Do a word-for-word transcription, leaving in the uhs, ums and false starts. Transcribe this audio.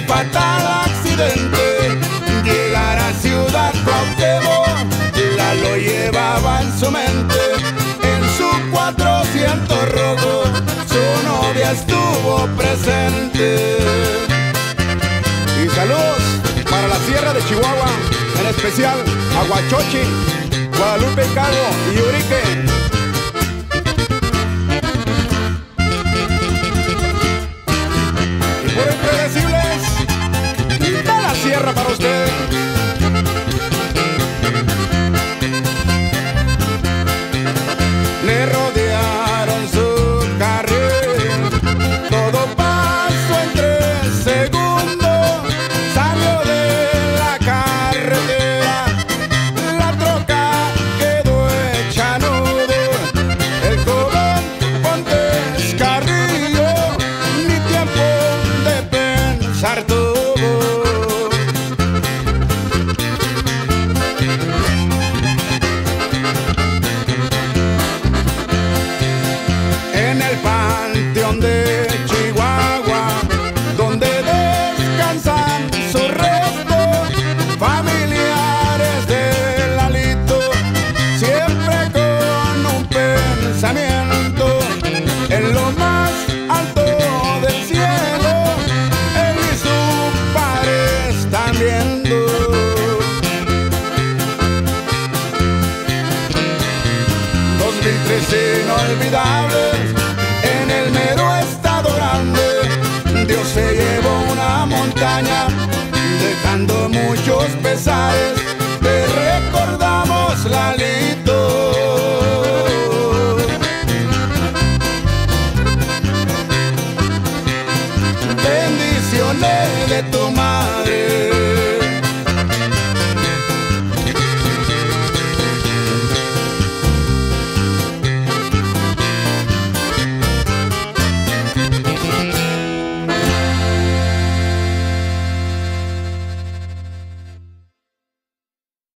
el fatal accidente. Llegar a Ciudad Cuauhtémoc, la lo llevaba en su mente. En su cuatrocientos rojo, su novia estuvo presente. Y saludos para la Sierra de Chihuahua, en especial a Huachochi, Guadalupe Calvo y Yurique. Para usted, le rodearon su carril, todo pasó en tres segundos. Salió de la carretera, la troca quedó hecha nudo. El joven Pontes Carrillo ni tiempo de pensar tú. De Chihuahua, donde descansan sus restos, familiares de Lalito, siempre con un pensamiento. En lo más alto del cielo, él y su padre están viendo. dos mil trece inolvidables. Dios se llevó una montaña, dejando muchos pesares. Te recordamos, Lalito. Bendiciones de tu madre.